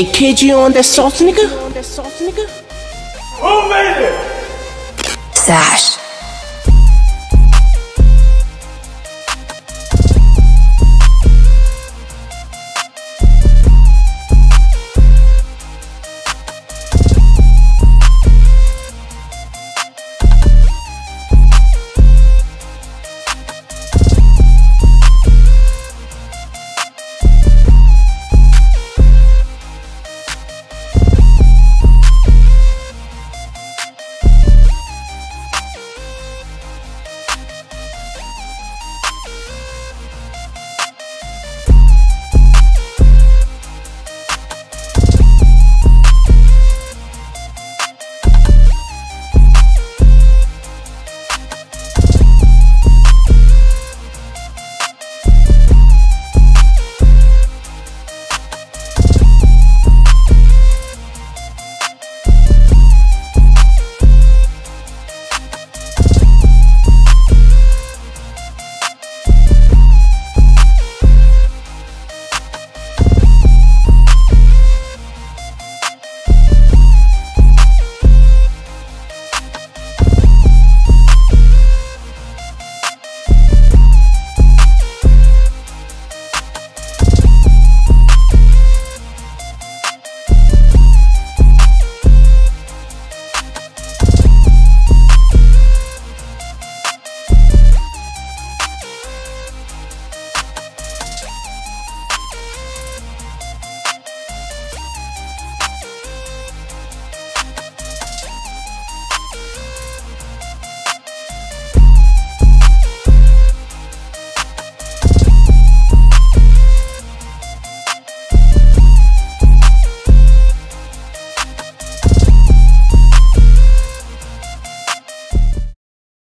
Hey, kid, you on that sauce, nigga? Oh, man! Sash.